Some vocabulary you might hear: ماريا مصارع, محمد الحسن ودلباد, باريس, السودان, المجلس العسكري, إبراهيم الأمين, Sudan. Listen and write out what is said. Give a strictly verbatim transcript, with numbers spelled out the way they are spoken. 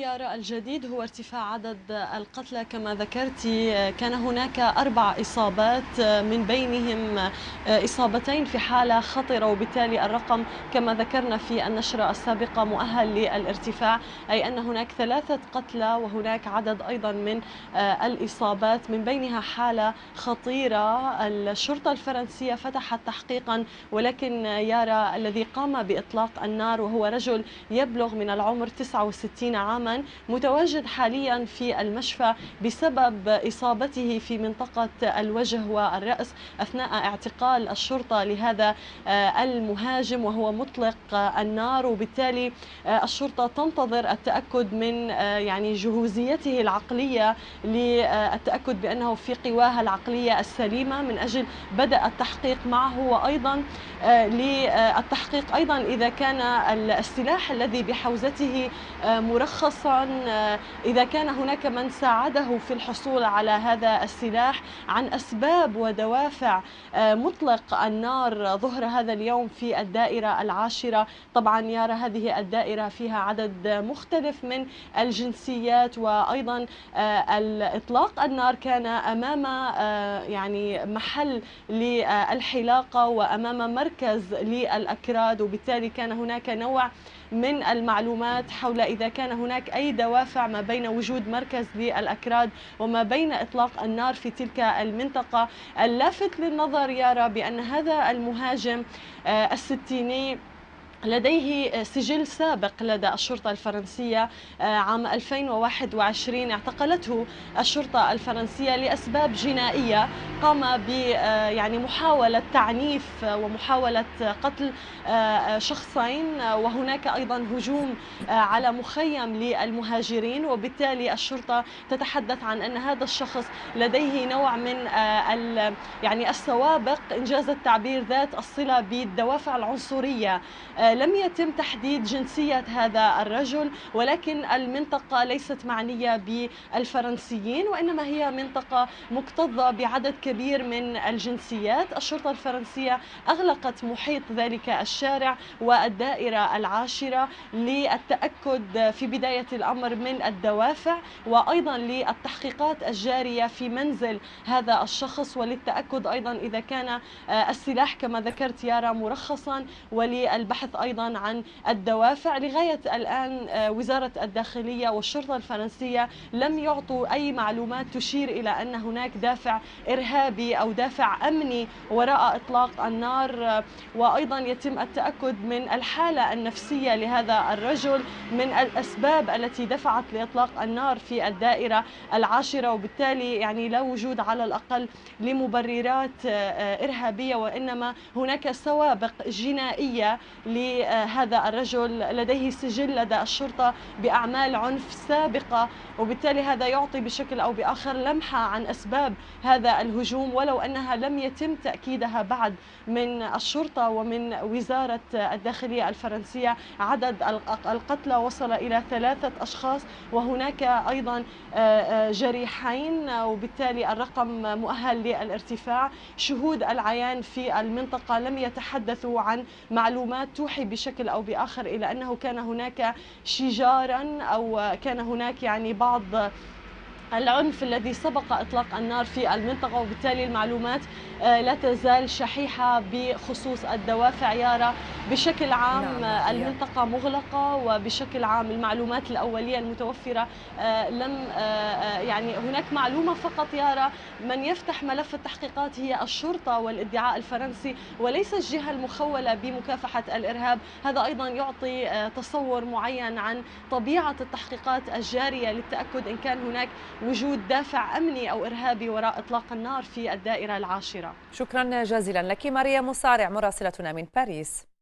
التيار الجديد هو ارتفاع عدد القتلى كما ذكرت. كان هناك أربع إصابات من بينهم إصابتين في حالة خطرة، وبالتالي الرقم كما ذكرنا في النشرة السابقة مؤهل للارتفاع، أي أن هناك ثلاثة قتلى وهناك عدد أيضا من الإصابات من بينها حالة خطيرة. الشرطة الفرنسية فتحت تحقيقا، ولكن يارا الذي قام بإطلاق النار وهو رجل يبلغ من العمر تسعة وستين عاما متواجد حاليا في المشفى بسبب إصابته في منطقة الوجه والرأس أثناء اعتقال الشرطة لهذا المهاجم وهو مطلق النار، وبالتالي الشرطة تنتظر التأكد من يعني جهوزيته العقلية للتأكد بأنه في قواها العقلية السليمة من أجل بدء التحقيق معه، وأيضا للتحقيق أيضا إذا كان السلاح الذي بحوزته مرخص، خاصة إذا كان هناك من ساعده في الحصول على هذا السلاح، عن أسباب ودوافع مطلق النار ظهر هذا اليوم في الدائرة العاشرة. طبعا يارا هذه الدائرة فيها عدد مختلف من الجنسيات، وأيضا إطلاق النار كان أمام يعني محل للحلاقة وأمام مركز للأكراد، وبالتالي كان هناك نوع من المعلومات حول إذا كان هناك أي دوافع ما بين وجود مركز للأكراد وما بين إطلاق النار في تلك المنطقة. اللافت للنظر يارا بأن هذا المهاجم الستيني لديه سجل سابق لدى الشرطة الفرنسية. عام ألفين وواحد وعشرين اعتقلته الشرطة الفرنسية لأسباب جنائية، قام ب يعني محاولة تعنيف ومحاولة قتل شخصين، وهناك أيضا هجوم على مخيم للمهاجرين، وبالتالي الشرطة تتحدث عن أن هذا الشخص لديه نوع من يعني السوابق إن جاز التعبير ذات الصلة بالدوافع العنصرية. لم يتم تحديد جنسية هذا الرجل، ولكن المنطقة ليست معنية بالفرنسيين وإنما هي منطقة مكتظة بعدد كبير من الجنسيات. الشرطة الفرنسية أغلقت محيط ذلك الشارع والدائرة العاشرة للتأكد في بداية الأمر من الدوافع، وأيضا للتحقيقات الجارية في منزل هذا الشخص، وللتأكد أيضا إذا كان السلاح كما ذكرت يارا مرخصا، وللبحث أيضا عن الدوافع. لغاية الآن وزارة الداخلية والشرطة الفرنسية لم يعطوا أي معلومات تشير إلى أن هناك دافع إرهابي أو دافع أمني وراء إطلاق النار، وأيضا يتم التأكد من الحالة النفسية لهذا الرجل من الأسباب التي دفعت لإطلاق النار في الدائرة العاشرة، وبالتالي يعني لا وجود على الأقل لمبررات إرهابية وإنما هناك سوابق جنائية لهذا الرجل، لديه سجل لدى الشرطة بأعمال عنف سابقة، وبالتالي هذا يعطي بشكل أو بآخر لمحة عن أسباب هذا الهجوم ولو أنها لم يتم تأكيدها بعد من الشرطة ومن وزارة الداخلية الفرنسية. عدد القتلى وصل إلى ثلاثة أشخاص وهناك أيضا جريحين، وبالتالي الرقم مؤهل للارتفاع. شهود العيان في المنطقة لم يتحدثوا عن معلومات توحي بشكل أو بآخر إلى أنه كان هناك شجارا أو كان هناك يعني بعض العنف الذي سبق إطلاق النار في المنطقة، وبالتالي المعلومات لا تزال شحيحة بخصوص الدوافع يارا. بشكل عام المنطقة مغلقة، وبشكل عام المعلومات الأولية المتوفرة لم يعني هناك معلومة فقط يارا، من يفتح ملف التحقيقات هي الشرطة والادعاء الفرنسي وليس الجهة المخولة بمكافحة الإرهاب. هذا أيضا يعطي تصور معين عن طبيعة التحقيقات الجارية للتأكد إن كان هناك وجود دافع أمني أو إرهابي وراء إطلاق النار في الدائرة العاشرة. شكرا جزيلا لك ماريا مصارع مراسلتنا من باريس.